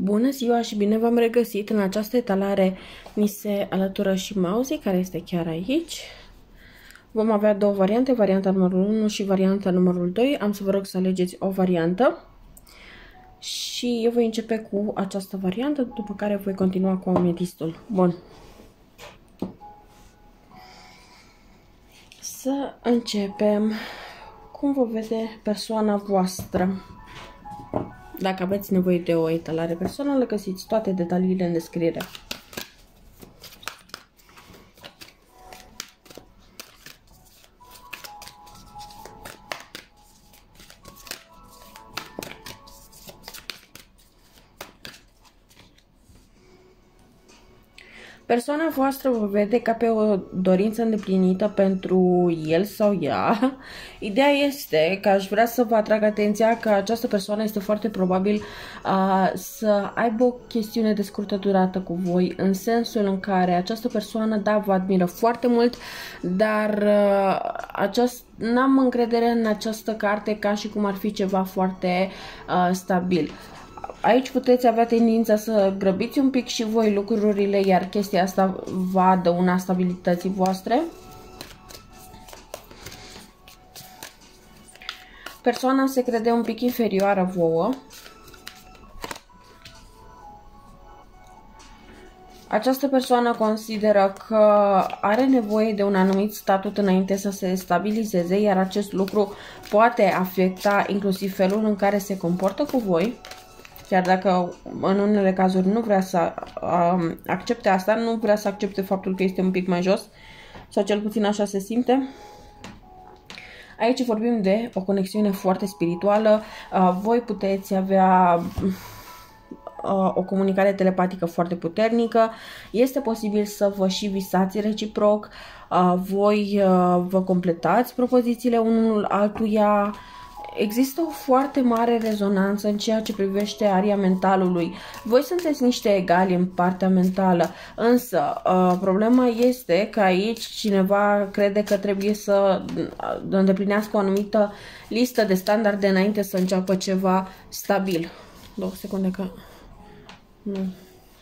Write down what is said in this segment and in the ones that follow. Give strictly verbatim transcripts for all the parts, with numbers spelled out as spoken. Bună ziua și bine v-am regăsit! În această etalare ni se alătură și Mauzi, care este chiar aici. Vom avea două variante, varianta numărul unu și varianta numărul doi. Am să vă rog să alegeți o variantă și eu voi începe cu această variantă, după care voi continua cu ametistul. Bun. Să începem. Cum vă vede persoana voastră? Dacă aveți nevoie de o etalare personală, găsiți toate detaliile în descriere. Persoana voastră vă vede ca pe o dorință îndeplinită pentru el sau ea. Ideea este că aș vrea să vă atrag atenția că această persoană este foarte probabil uh, să aibă o chestiune de scurtă durată cu voi, în sensul în care această persoană, da, vă admiră foarte mult, dar uh, n-am încredere în această carte ca și cum ar fi ceva foarte uh, stabil. Aici puteți avea tendința să grăbiți un pic și voi lucrurile, iar chestia asta va adăuna stabilității voastre. Persoana se crede un pic inferioară vouă. Această persoană consideră că are nevoie de un anumit statut înainte să se stabilizeze, iar acest lucru poate afecta inclusiv felul în care se comportă cu voi. Chiar dacă în unele cazuri nu vrea să um, accepte asta, nu vrea să accepte faptul că este un pic mai jos, sau cel puțin așa se simte. Aici vorbim de o conexiune foarte spirituală. Uh, voi puteți avea uh, o comunicare telepatică foarte puternică. Este posibil să vă și visați reciproc. Uh, voi uh, vă completați propozițiile unul altuia. Există o foarte mare rezonanță în ceea ce privește aria mentalului. Voi sunteți niște egali în partea mentală, însă problema este că aici cineva crede că trebuie să îndeplinească o anumită listă de standarde înainte să înceapă ceva stabil. Două secunde că nu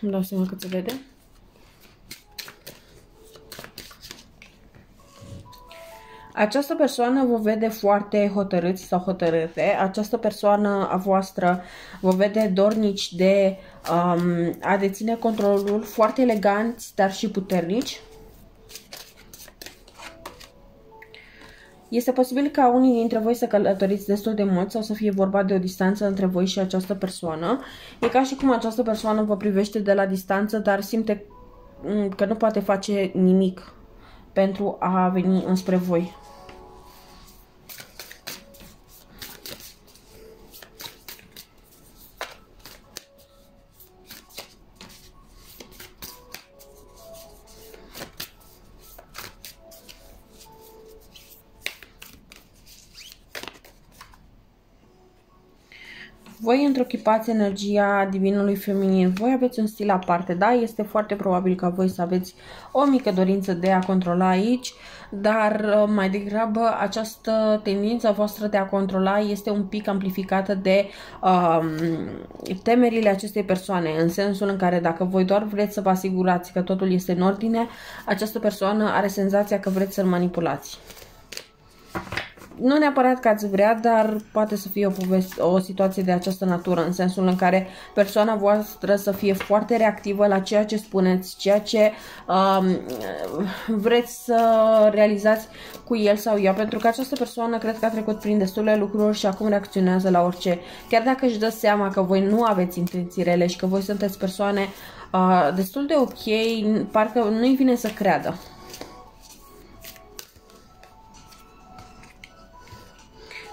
îmi dau seama că se vede. Această persoană vă vede foarte hotărâți sau hotărâte. Această persoană a voastră vă vede dornici de um, a deține controlul, foarte eleganți, dar și puternici. Este posibil ca unii dintre voi să călătoriți destul de mult sau să fie vorba de o distanță între voi și această persoană. E ca și cum această persoană vă privește de la distanță, dar simte că nu poate face nimic pentru a veni înspre voi. Voi întruchipați energia divinului feminin. Voi aveți un stil aparte, da? Este foarte probabil ca voi să aveți o mică dorință de a controla aici, dar mai degrabă această tendință voastră de a controla este un pic amplificată de um, temerile acestei persoane, în sensul în care dacă voi doar vreți să vă asigurați că totul este în ordine, această persoană are senzația că vreți să-l manipulați. Nu neapărat că ați vrea, dar poate să fie o, poveste, o situație de această natură, în sensul în care persoana voastră să fie foarte reactivă la ceea ce spuneți, ceea ce um, vreți să realizați cu el sau ea, pentru că această persoană cred că a trecut prin destule lucruri și acum reacționează la orice. Chiar dacă își dă seama că voi nu aveți intenții rele și că voi sunteți persoane uh, destul de ok, parcă nu-i vine să creadă.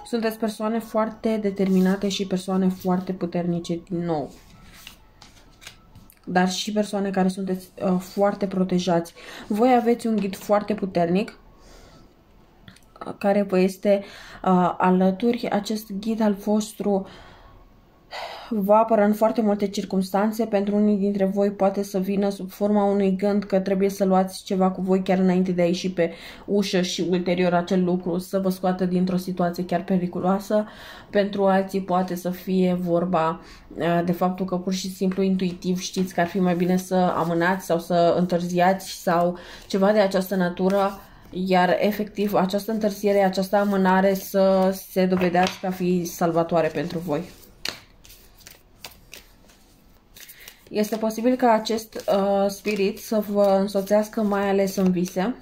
Sunteți persoane foarte determinate și persoane foarte puternice din nou. Dar și persoane care sunteți uh, foarte protejați. Voi aveți un ghid foarte puternic care vă este uh, alături. Acest ghid al vostru vă apără în foarte multe circunstanțe. Pentru unii dintre voi poate să vină sub forma unui gând că trebuie să luați ceva cu voi chiar înainte de a ieși pe ușă și ulterior acel lucru să vă scoată dintr-o situație chiar periculoasă. Pentru alții poate să fie vorba de faptul că pur și simplu intuitiv știți că ar fi mai bine să amânați sau să întârziați sau ceva de această natură, iar efectiv această întârziere, această amânare să se dovedească a fi salvatoare pentru voi. Este posibil ca acest uh, spirit să vă însoțească mai ales în vise.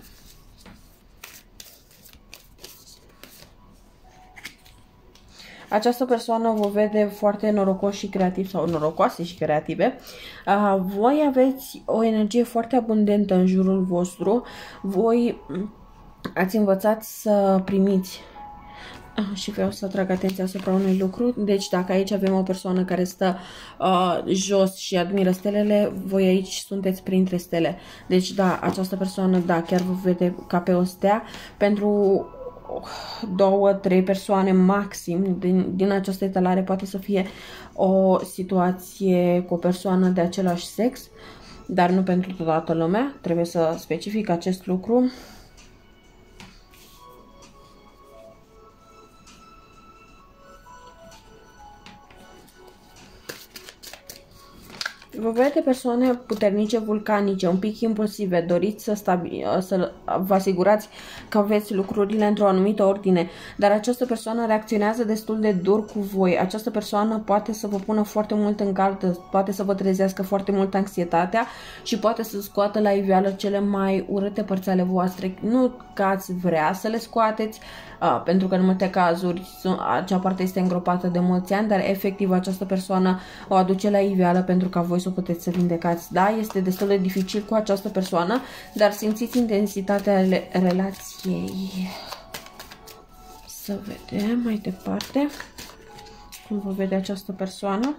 Această persoană vă vede foarte norocoși și creativi sau norocoase și creative. Uh, voi aveți o energie foarte abundentă în jurul vostru. Voi ați învățat să primiți. Și vreau să atrag atenția asupra unui lucru. Deci dacă aici avem o persoană care stă uh, jos și admiră stelele, voi aici sunteți printre stele. Deci da, această persoană, da, chiar vă vede ca pe o stea. Pentru două, trei persoane maxim din, din această etalare poate să fie o situație cu o persoană de același sex, dar nu pentru toată lumea. Trebuie să specific acest lucru. Vă vede persoane puternice, vulcanice, un pic impulsive, doriți să, stabi să vă asigurați că aveți lucrurile într-o anumită ordine, dar această persoană reacționează destul de dur cu voi. Această persoană poate să vă pună foarte mult în caldă, poate să vă trezească foarte mult anxietatea și poate să scoată la iveală cele mai urâte părți ale voastre. Nu că ați vrea să le scoateți, Uh, pentru că în multe cazuri acea parte este îngropată de mulți ani, dar efectiv această persoană o aduce la iveală pentru ca voi să o puteți să vindecați. Da, este destul de dificil cu această persoană, dar simțiți intensitatea relației. Să vedem mai departe cum vă vede această persoană.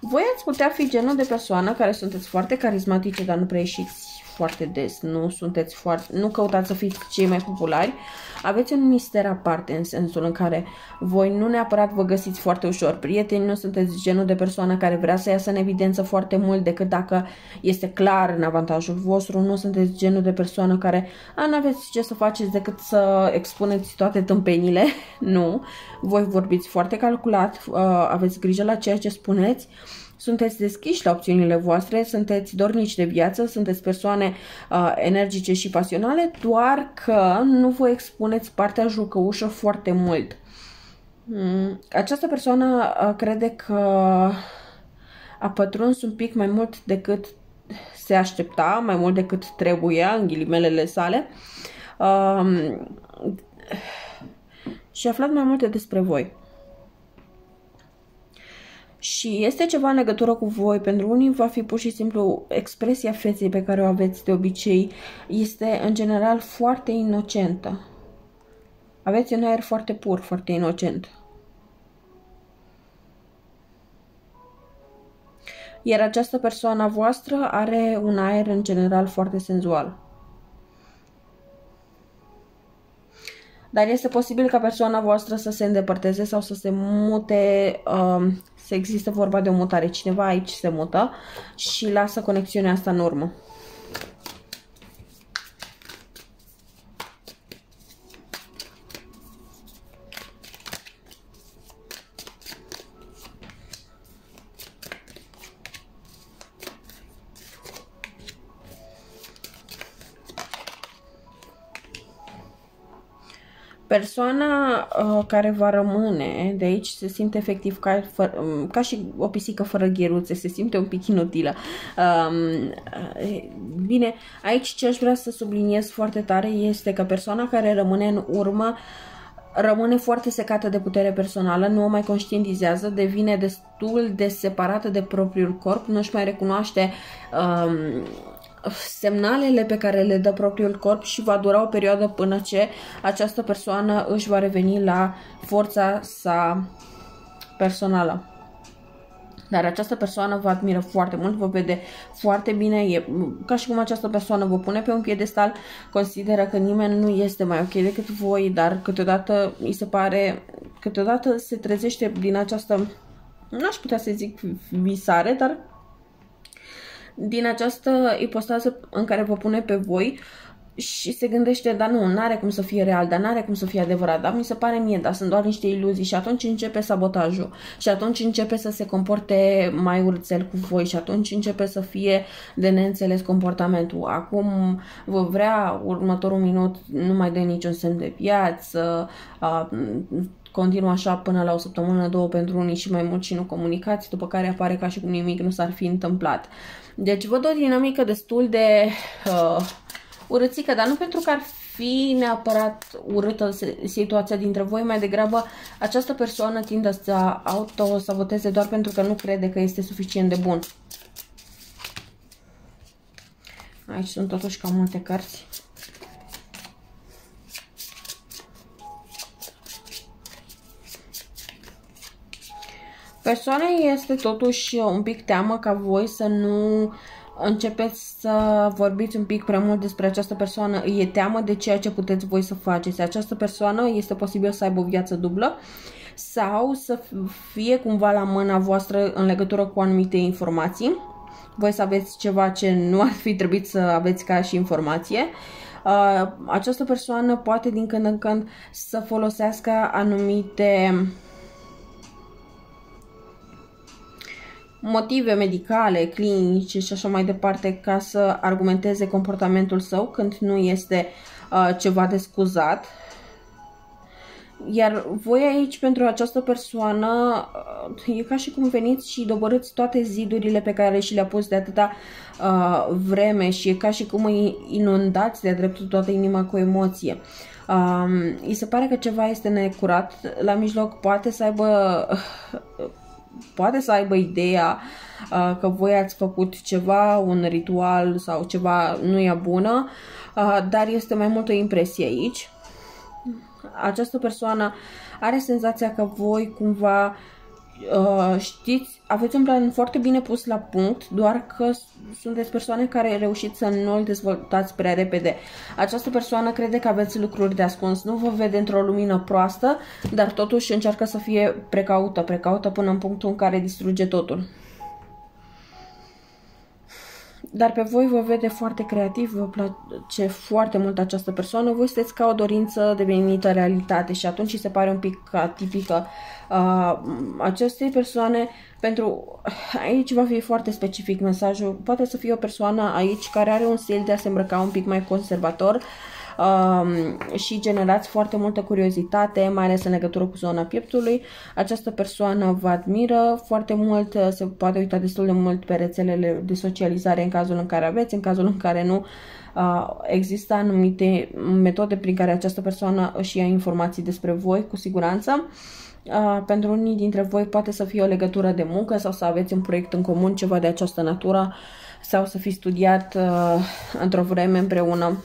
Voi ați putea fi genul de persoană care sunteți foarte carismatice, dar nu prea ieșiți foarte des, nu sunteți foarte, nu căutați să fiți cei mai populari. Aveți un mister aparte, în sensul în care voi nu neapărat vă găsiți foarte ușor prieteni, nu sunteți genul de persoană care vrea să iasă în evidență foarte mult decât dacă este clar în avantajul vostru, nu sunteți genul de persoană care nu aveți ce să faceți decât să expuneți toate tâmpenile, nu. Voi vorbiți foarte calculat, aveți grijă la ceea ce spuneți. Sunteți deschiși la opțiunile voastre, sunteți dornici de viață, sunteți persoane uh, energice și pasionale, doar că nu vă expuneți partea jucăușă foarte mult. Mm. Această persoană uh, crede că a pătruns un pic mai mult decât se aștepta, mai mult decât trebuia, în ghilimelele sale, uh, și a aflat mai multe despre voi. Și este ceva în legătură cu voi. Pentru unii va fi pur și simplu expresia feței pe care o aveți de obicei. Este în general foarte inocentă. Aveți un aer foarte pur, foarte inocent. Iar această persoană voastră are un aer în general foarte senzual. Dar este posibil ca persoana voastră să se îndepărteze sau să se mute, um, să existe vorba de o mutare. Cineva aici se mută și lasă conexiunea asta în urmă. Persoana uh, care va rămâne de aici se simte efectiv ca, fără, ca și o pisică fără gheruțe, se simte un pic inutilă. Um, bine, aici ce aș vrea să subliniez foarte tare este că persoana care rămâne în urmă rămâne foarte secată de putere personală, nu o mai conștientizează, devine destul de separată de propriul corp, nu își mai recunoaște Um, semnalele pe care le dă propriul corp și va dura o perioadă până ce această persoană își va reveni la forța sa personală. Dar această persoană vă admiră foarte mult, vă vede foarte bine, e ca și cum această persoană vă pune pe un piedestal, consideră că nimeni nu este mai ok decât voi, dar câteodată îi se pare, câteodată se trezește din această n-aș putea să zic visare, dar din această ipostază în care vă pune pe voi și se gândește, dar nu, n-are cum să fie real, dar n-are cum să fie adevărat, dar mi se pare mie, dar sunt doar niște iluzii, și atunci începe sabotajul și atunci începe să se comporte mai urțel cu voi și atunci începe să fie de neînțeles comportamentul. Acum vă vrea, următorul minut nu mai dă niciun semn de viață, a, continuă așa până la o săptămână, două pentru unii și mai mult și nu comunicați, după care apare ca și cum nimic nu s-ar fi întâmplat. Deci văd o dinamică destul de uh, urâțică, dar nu pentru că ar fi neapărat urâtă situația dintre voi, mai degrabă această persoană tinde să autosaboteze doar pentru că nu crede că este suficient de bun. Aici sunt totuși cam multe cărți. Persoanei este totuși un pic teamă ca voi să nu începeți să vorbiți un pic prea mult despre această persoană. Îi e teamă de ceea ce puteți voi să faceți. Această persoană este posibil să aibă o viață dublă sau să fie cumva la mâna voastră în legătură cu anumite informații. Voi să aveți ceva ce nu ar fi trebuit să aveți ca și informație. Această persoană poate din când în când să folosească anumite motive medicale, clinice și așa mai departe ca să argumenteze comportamentul său când nu este uh, ceva de scuzat. Iar voi aici, pentru această persoană, uh, e ca și cum veniți și dobărâți toate zidurile pe care și le-a pus de atâta uh, vreme și e ca și cum îi inundați de-a dreptul toată inima cu emoție. Uh, îi se pare că ceva este necurat la mijloc, poate să aibă... Uh, Poate să aibă ideea uh, că voi ați făcut ceva, un ritual sau ceva nu e bună, uh, dar este mai mult o impresie aici. Această persoană are senzația că voi cumva uh, știți, aveți un plan foarte bine pus la punct, doar că sunteți persoane care reușiți să nu îl dezvoltați prea repede. Această persoană crede că aveți lucruri de ascuns, nu vă vede într-o lumină proastă, dar totuși încearcă să fie precaută, precaută până în punctul în care distruge totul. Dar pe voi vă vede foarte creativ, vă place foarte mult această persoană, voi sunteți ca o dorință devenită realitate și atunci îi se pare un pic atipică uh, acestei persoane. Pentru aici va fi foarte specific mesajul, poate să fie o persoană aici care are un stil de a se îmbrăca un pic mai conservator uh, și generați foarte multă curiozitate, mai ales în legătură cu zona pieptului. Această persoană vă admiră foarte mult, se poate uita destul de mult pe rețelele de socializare în cazul în care aveți, în cazul în care nu uh, există anumite metode prin care această persoană își ia informații despre voi, cu siguranță. Uh, pentru unii dintre voi poate să fie o legătură de muncă sau să aveți un proiect în comun, ceva de această natură, sau să fi studiat uh, într-o vreme împreună.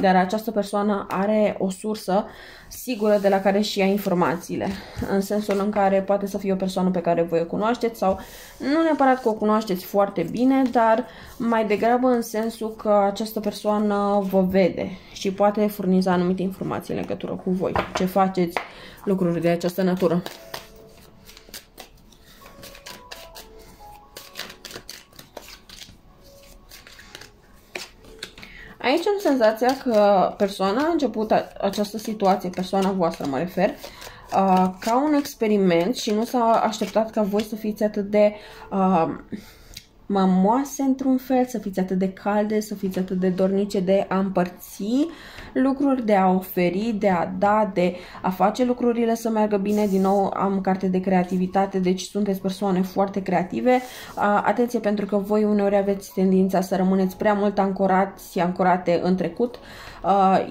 Dar această persoană are o sursă sigură de la care și ia informațiile, în sensul în care poate să fie o persoană pe care voi o cunoașteți sau nu neapărat că o cunoașteți foarte bine, dar mai degrabă în sensul că această persoană vă vede și poate furniza anumite informații în legătură cu voi, ce faceți, lucruri de această natură. Aici am senzația că persoana a început această situație, persoana voastră mă refer, ca un experiment și nu s-a așteptat ca voi să fiți atât de uh, mămoase într-un fel, să fiți atât de calde, să fiți atât de dornice de a împărți lucruri, de a oferi, de a da, de a face lucrurile să meargă bine. Din nou am carte de creativitate, deci sunteți persoane foarte creative. Atenție, pentru că voi uneori aveți tendința să rămâneți prea mult ancorați, ancorate în trecut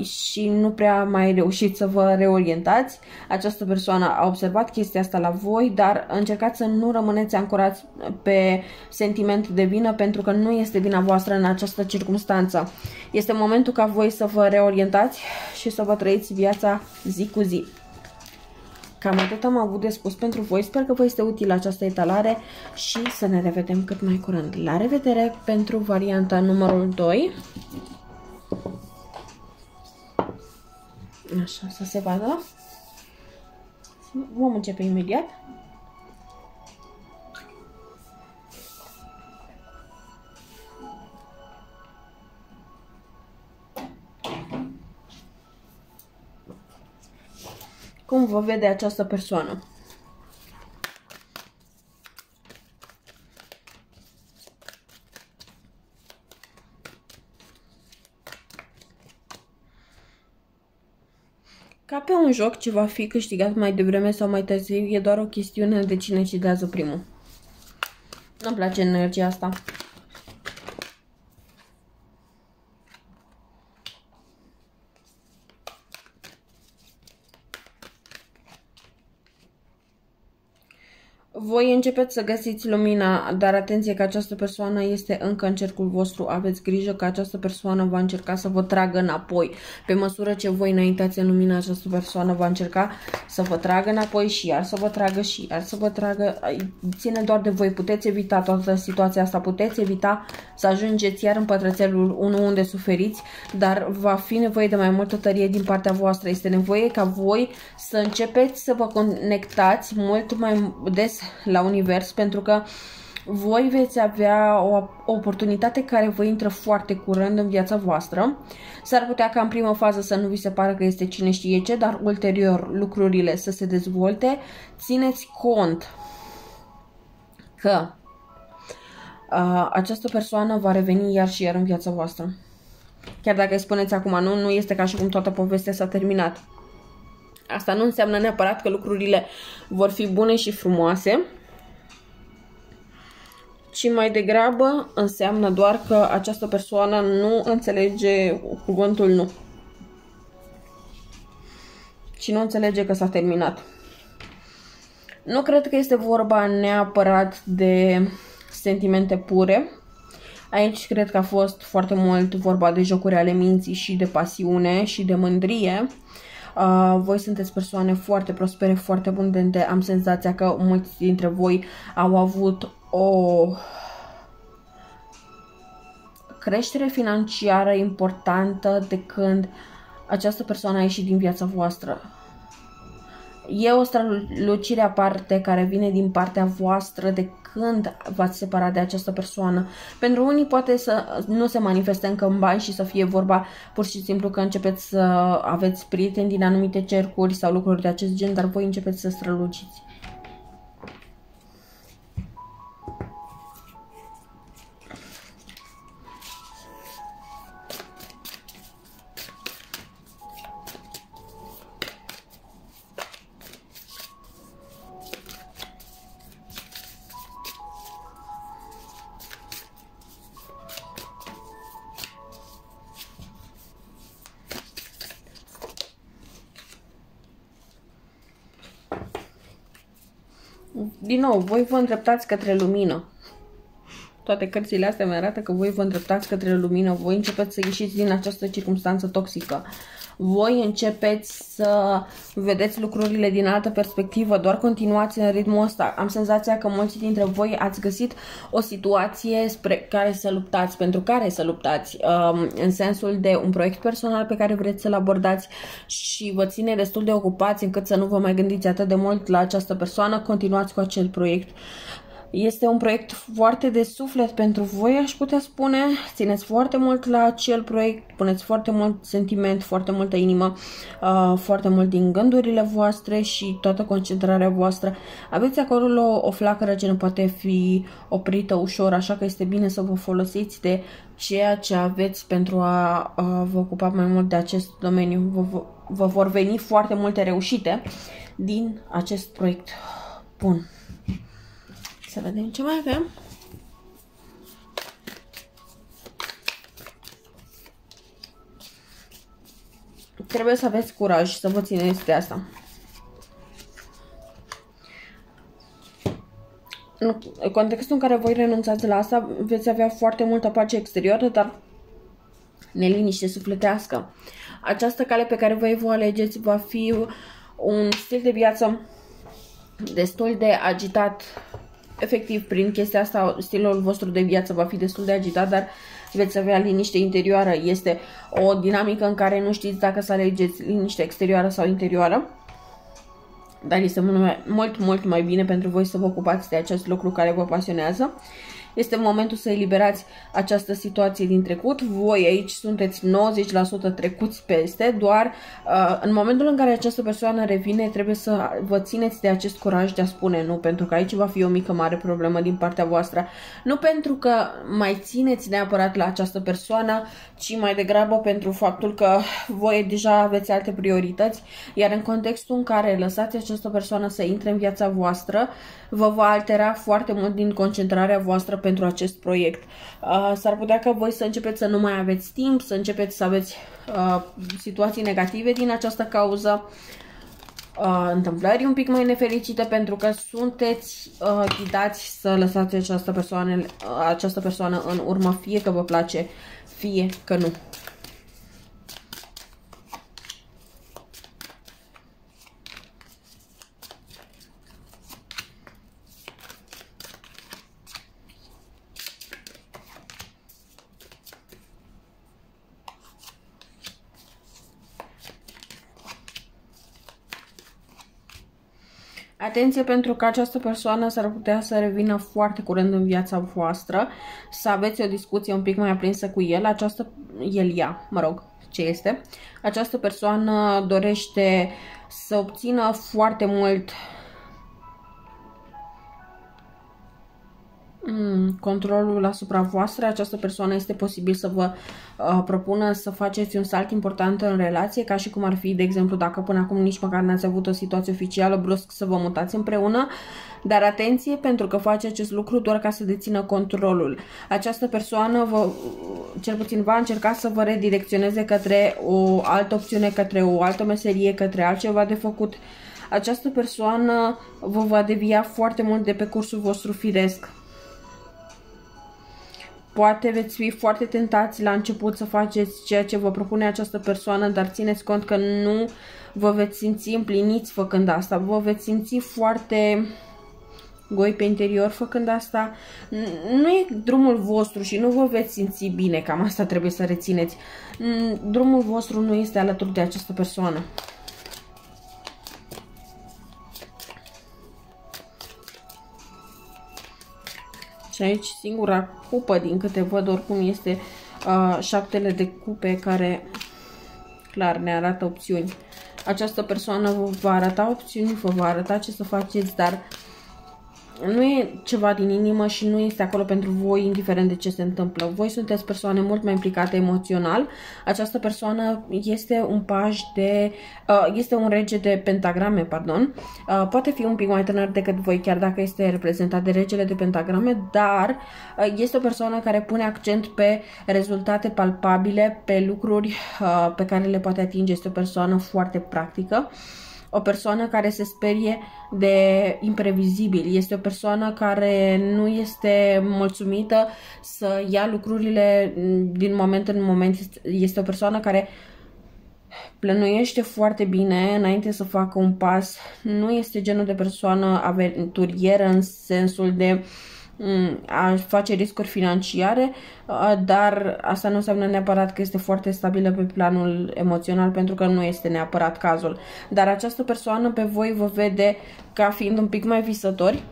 și nu prea mai reușiți să vă reorientați. Această persoană a observat chestia asta la voi, dar încercați să nu rămâneți ancorați pe sentiment de vină, pentru că nu este vina voastră în această circunstanță. Este momentul ca voi să vă reorientați și să vă trăiți viața zi cu zi. Cam atât am avut de spus pentru voi. Sper că vă este utilă această etalare și să ne revedem cât mai curând. La revedere pentru varianta numărul doi. Așa, să se vadă. Vom începe imediat. cum vă vede această persoană. Ca pe un joc ce va fi câștigat mai devreme sau mai târziu, e doar o chestiune de cine cidează primul. Nu-mi place energia asta. Voi începeți să găsiți lumina, dar atenție că această persoană este încă în cercul vostru. Aveți grijă că această persoană va încerca să vă tragă înapoi. Pe măsură ce voi înaintați în lumină, această persoană va încerca să vă tragă înapoi și iar să vă tragă și iar să vă tragă. Ține doar de voi. Puteți evita toată situația asta. Puteți evita să ajungeți iar în pătrățelul unu unde suferiți, dar va fi nevoie de mai multă tărie din partea voastră. Este nevoie ca voi să începeți să vă conectați mult mai des la univers, pentru că voi veți avea o oportunitate care vă intră foarte curând în viața voastră. S-ar putea ca în primă fază să nu vi se pară că este cine știe ce, dar ulterior lucrurile să se dezvolte. Țineți cont că uh, această persoană va reveni iar și iar în viața voastră. Chiar dacă îi spuneți acum nu, nu este ca și cum toată povestea s-a terminat. Asta nu înseamnă neapărat că lucrurile vor fi bune și frumoase, ci mai degrabă înseamnă doar că această persoană nu înțelege cuvântul nu. Și nu înțelege că s-a terminat. Nu cred că este vorba neapărat de sentimente pure. Aici cred că a fost foarte mult vorba de jocuri ale minții și de pasiune și de mândrie. Uh, voi sunteți persoane foarte prospere, foarte abundente. Am senzația că mulți dintre voi au avut o creștere financiară importantă de când această persoană a ieșit din viața voastră. E o strălucire aparte care vine din partea voastră de când v-ați separat de această persoană. Pentru unii poate să nu se manifeste încă în bani și să fie vorba pur și simplu că începeți să aveți prieteni din anumite cercuri sau lucruri de acest gen, dar voi începeți să străluciți. Din nou, voi vă îndreptați către lumină. Toate cărțile astea mi-arată că voi vă îndreptați către lumină. Voi începeți să ieșiți din această circunstanță toxică. Voi începeți să vedeți lucrurile din altă perspectivă. Doar continuați în ritmul ăsta. Am senzația că mulți dintre voi ați găsit o situație spre care să luptați, pentru care să luptați, în sensul de un proiect personal pe care vreți să-l abordați și vă ține destul de ocupați încât să nu vă mai gândiți atât de mult la această persoană. Continuați cu acel proiect. Este un proiect foarte de suflet pentru voi, aș putea spune. Țineți foarte mult la acel proiect, puneți foarte mult sentiment, foarte multă inimă, uh, foarte mult din gândurile voastre și toată concentrarea voastră. Aveți acolo o, o flacără ce nu poate fi oprită ușor, așa că este bine să vă folosiți de ceea ce aveți pentru a uh, vă ocupa mai mult de acest domeniu. Vă, vă vor veni foarte multe reușite din acest proiect. Bun. Să vedem ce mai avem. Trebuie să aveți curaj și să vă țineți de asta. În contextul în care voi renunțați la asta, veți avea foarte multă pace exterioară, dar neliniște sufletească. Această cale pe care voi vă alegeți va fi un stil de viață destul de agitat. Efectiv, prin chestia asta, stilul vostru de viață va fi destul de agitat, dar veți avea liniște interioară. Este o dinamică în care nu știți dacă să alegeți liniște exterioară sau interioară, dar este mult, mult, mult mai bine pentru voi să vă ocupați de acest lucru care vă pasionează. Este momentul să eliberați această situație din trecut. Voi aici sunteți nouăzeci la sută trecuți peste, doar uh, în momentul în care această persoană revine, trebuie să vă țineți de acest curaj de a spune nu, pentru că aici va fi o mică mare problemă din partea voastră. Nu pentru că mai țineți neapărat la această persoană, ci mai degrabă pentru faptul că voi deja aveți alte priorități, iar în contextul în care lăsați această persoană să intre în viața voastră, vă va altera foarte mult din concentrarea voastră pentru acest proiect. Uh, s-ar putea ca voi să începeți să nu mai aveți timp, să începeți să aveți uh, situații negative din această cauză, Uh, întâmplări un pic mai nefericite, pentru că sunteți uh, ghidați să lăsați această persoană, uh, această persoană în urmă, fie că vă place, fie că nu. Atenție, pentru că această persoană s-ar putea să revină foarte curând în viața voastră, să aveți o discuție un pic mai aprinsă cu el, această, el, ea, mă rog, ce este. Această persoană dorește să obțină foarte mult controlul asupra voastră. Această persoană este posibil să vă uh, propună să faceți un salt important în relație, ca și cum ar fi, de exemplu, dacă până acum nici măcar n-ați avut o situație oficială, brusc să vă mutați împreună. Dar atenție, pentru că face acest lucru doar ca să dețină controlul. Această persoană vă, cel puțin va încerca să vă redirecționeze către o altă opțiune, către o altă meserie, către altceva de făcut. Această persoană vă va devia foarte mult de pe cursul vostru firesc. Poate veți fi foarte tentați la început să faceți ceea ce vă propune această persoană, dar țineți cont că nu vă veți simți împliniți făcând asta. Vă veți simți foarte goi pe interior făcând asta. Nu e drumul vostru și nu vă veți simți bine, cam asta trebuie să rețineți. Drumul vostru nu este alături de această persoană. Și aici singura cupă, din câte văd, oricum este uh, șaptele de cupe, care clar ne arată opțiuni. Această persoană vă va arăta opțiuni, vă va arăta ce să faceți, dar nu e ceva din inimă și nu este acolo pentru voi, indiferent de ce se întâmplă. Voi sunteți persoane mult mai implicate emoțional. Această persoană este un paș de... Uh, este un rege de pentagrame, pardon. Uh, poate fi un pic mai tânăr decât voi, chiar dacă este reprezentat de regele de pentagrame, dar uh, este o persoană care pune accent pe rezultate palpabile, pe lucruri uh, pe care le poate atinge. Este o persoană foarte practică. O persoană care se sperie de imprevizibil, este o persoană care nu este mulțumită să ia lucrurile din moment în moment, este o persoană care plănuiește foarte bine înainte să facă un pas, nu este genul de persoană aventurieră în sensul de a face riscuri financiare, dar asta nu înseamnă neapărat că este foarte stabilă pe planul emoțional, pentru că nu este neapărat cazul. Dar această persoană pe voi vă vede ca fiind un pic mai visători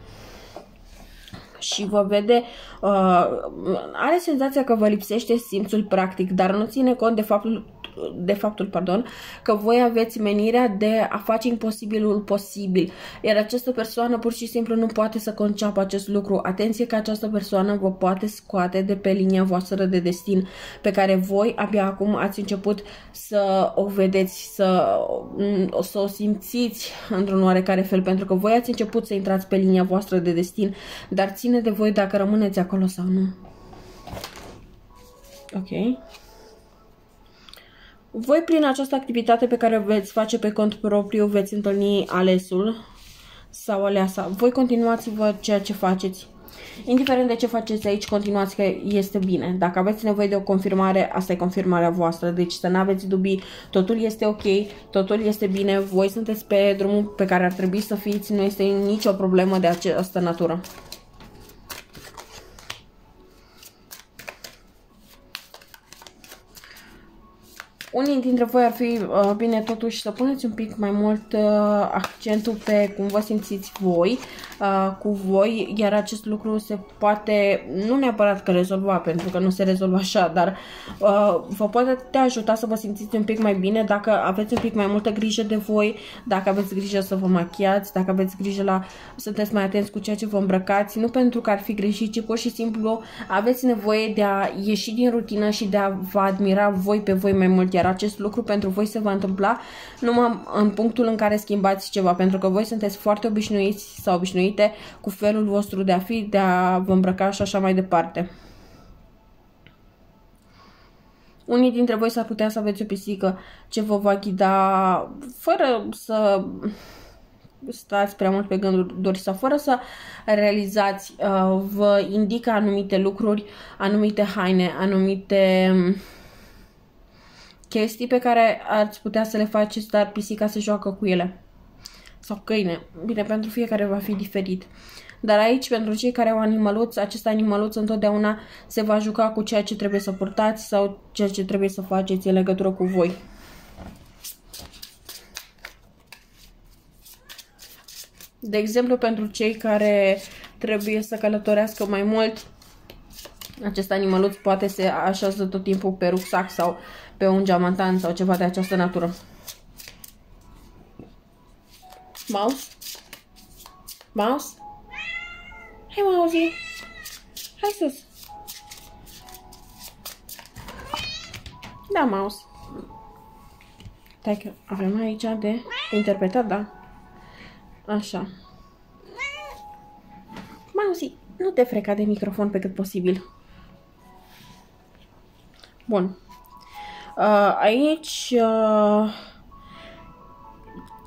și vă vede, uh, are senzația că vă lipsește simțul practic, dar nu ține cont de faptul de faptul, pardon, că voi aveți menirea de a face imposibilul posibil, iar această persoană pur și simplu nu poate să conceapă acest lucru. Atenție că această persoană vă poate scoate de pe linia voastră de destin, pe care voi abia acum ați început să o vedeți, să, să o simțiți într-un oarecare fel, pentru că voi ați început să intrați pe linia voastră de destin, dar ține de voi dacă rămâneți acolo sau nu. Ok. Voi, prin această activitate pe care o veți face pe cont propriu, veți întâlni alesul sau aleasa. Voi continuați-vă ceea ce faceți. Indiferent de ce faceți aici, continuați că este bine. Dacă aveți nevoie de o confirmare, asta e confirmarea voastră. Deci să nu aveți dubii, totul este ok, totul este bine, voi sunteți pe drumul pe care ar trebui să fiți, nu este nicio problemă de această natură. Unii dintre voi ar fi uh, bine totuși să puneți un pic mai mult uh, accentul pe cum vă simțiți voi, uh, cu voi, iar acest lucru se poate, nu neapărat că rezolva, pentru că nu se rezolvă așa, dar uh, vă poate te ajuta să vă simțiți un pic mai bine dacă aveți un pic mai multă grijă de voi, dacă aveți grijă să vă machiați, dacă aveți grijă la, sunteți mai atenți cu ceea ce vă îmbrăcați, nu pentru că ar fi greșit, ci pur și simplu aveți nevoie de a ieși din rutină și de a vă admira voi pe voi mai mult, iar acest lucru pentru voi se va întâmpla numai în punctul în care schimbați ceva, pentru că voi sunteți foarte obișnuiți sau obișnuite cu felul vostru de a fi, de a vă îmbrăca și așa mai departe. Unii dintre voi s-ar putea să aveți o pisică ce vă va ghida fără să stați prea mult pe gânduri sau fără să realizați, vă indică anumite lucruri, anumite haine, anumite chestii pe care ați putea să le faceți, dar pisica se joacă cu ele. Sau câine. Bine, pentru fiecare va fi diferit. Dar aici, pentru cei care au animăluț, acest animăluț întotdeauna se va juca cu ceea ce trebuie să purtați sau ceea ce trebuie să faceți în legătură cu voi. De exemplu, pentru cei care trebuie să călătorească mai mult, acest animăluț poate se așează tot timpul pe rucsac sau pe un geamantan sau ceva de această natură. Mouse? Mouse? Hai, Mousey! Hai sus! Da, Mouse. Stai că avem aici de interpretat, da? Așa. Mousey, nu te freca de microfon pe cât posibil. Bun. Uh, aici... Uh...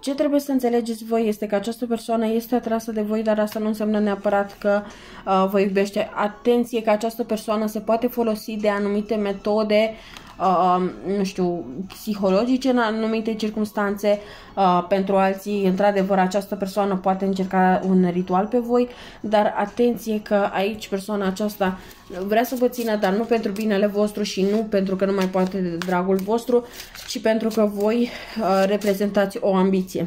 Ce trebuie să înțelegeți voi este că această persoană este atrasă de voi, dar asta nu înseamnă neapărat că uh, vă iubește. Atenție că această persoană se poate folosi de anumite metode, uh, nu știu, psihologice în anumite circunstanțe. Uh, pentru alții, într-adevăr, această persoană poate încerca un ritual pe voi, dar atenție că aici persoana aceasta vrea să vă țină, dar nu pentru binele vostru și nu pentru că nu mai poate de dragul vostru, ci pentru că voi uh, reprezentați o ambiție.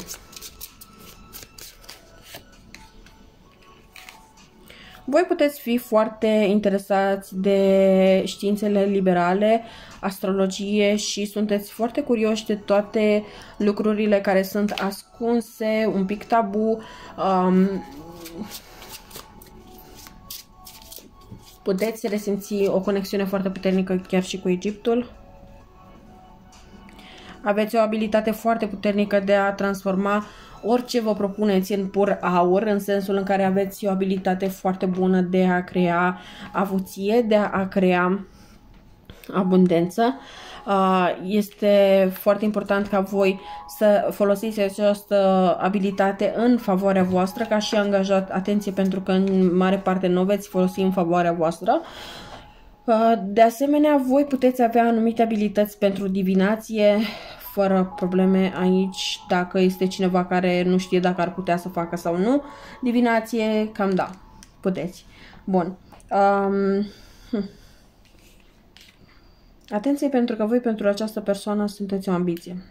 Voi puteți fi foarte interesați de științele liberale, astrologie și sunteți foarte curioși de toate lucrurile care sunt ascunse, un pic tabu. Um, puteți resimți o conexiune foarte puternică chiar și cu Egiptul. Aveți o abilitate foarte puternică de a transforma orice vă propuneți în pur aur, în sensul în care aveți o abilitate foarte bună de a crea avuție, de a crea abundență. Este foarte important ca voi să folosiți această abilitate în favoarea voastră, ca și angajat, atenție, pentru că în mare parte nu veți folosi în favoarea voastră. De asemenea, voi puteți avea anumite abilități pentru divinație, fără probleme aici, dacă este cineva care nu știe dacă ar putea să facă sau nu divinație, cam da, puteți. Bun. Um, hm. Atenție, pentru că voi, pentru această persoană, sunteți o ambiție.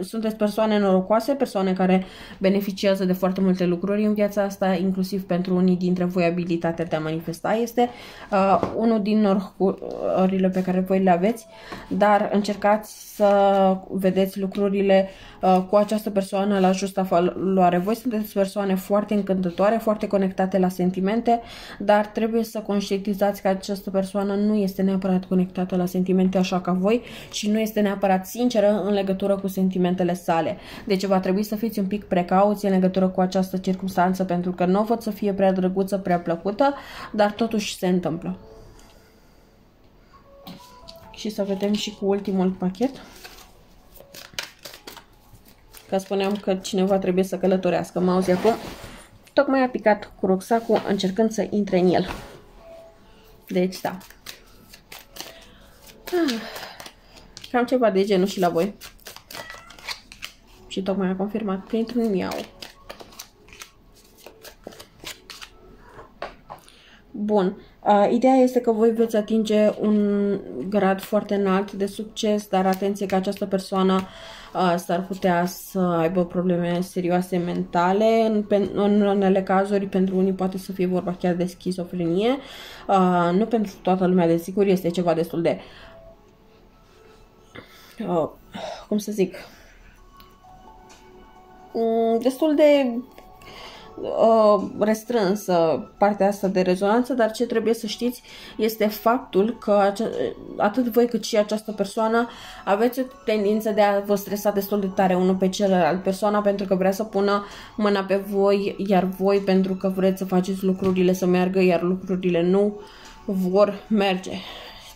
Sunteți persoane norocoase, persoane care beneficiază de foarte multe lucruri în viața asta, inclusiv pentru unii dintre voi abilitatea de a manifesta este uh, unul din norocurile pe care voi le aveți, dar încercați să vedeți lucrurile uh, cu această persoană la justa valoare. Voi sunteți persoane foarte încântătoare, foarte conectate la sentimente, dar trebuie să conștientizați că această persoană nu este neapărat conectată la sentimente așa ca voi și nu este neapărat sinceră în legătură cu sentimentele sale. Deci va trebui să fiți un pic precauți în legătură cu această circunstanță, pentru că nu văd să fie prea drăguță, prea plăcută, dar totuși se întâmplă. Și să vedem și cu ultimul pachet. Că spuneam că cineva trebuie să călătorească. Mă auzi acum? Tocmai a picat cu rucsacul încercând să intre în el. Deci da. Cam ceva de genul și la voi. Și tocmai a confirmat printr-un miau. Bun. Uh, ideea este că voi veți atinge un grad foarte înalt de succes, dar atenție că această persoană uh, s-ar putea să aibă probleme serioase mentale. În, în unele cazuri, pentru unii poate să fie vorba chiar de schizofrenie. Uh, nu pentru toată lumea, desigur, este ceva destul de... Uh, cum să zic... Mm, destul de... restrânsă partea asta de rezonanță, dar ce trebuie să știți este faptul că atât voi cât și această persoană aveți o tendință de a vă stresa destul de tare unul pe celălalt, persoana pentru că vrea să pună mâna pe voi, iar voi pentru că vreți să faceți lucrurile să meargă, iar lucrurile nu vor merge.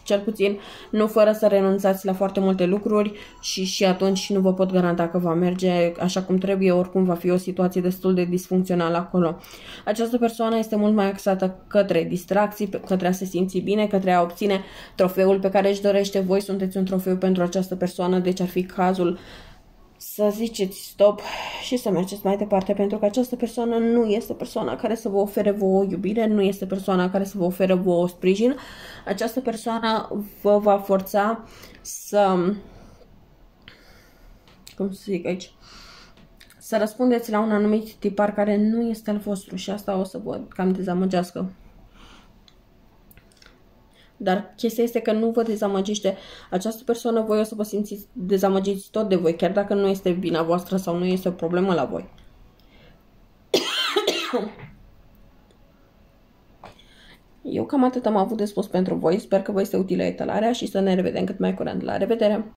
Cel puțin nu fără să renunțați la foarte multe lucruri și, și atunci nu vă pot garanta că va merge așa cum trebuie, oricum va fi o situație destul de disfuncțională acolo. Această persoană este mult mai axată către distracții, către a se simți bine, către a obține trofeul pe care își dorește. Voi sunteți un trofeu pentru această persoană, deci ar fi cazul să ziceți stop și să mergeți mai departe, pentru că această persoană nu este persoana care să vă ofere vouă iubire, nu este persoana care să vă ofere vouă sprijin. Această persoană vă va forța să, cum să zic aici, să răspundeți la un anumit tipar care nu este al vostru și asta o să vă cam dezamăgească. Dar chestia este că nu vă dezamăgește această persoană, voi o să vă simțiți dezamăgiți tot de voi, chiar dacă nu este vina voastră sau nu este o problemă la voi. Eu cam atât am avut de spus pentru voi, sper că vă este utilă etalarea și să ne revedem cât mai curând. La revedere!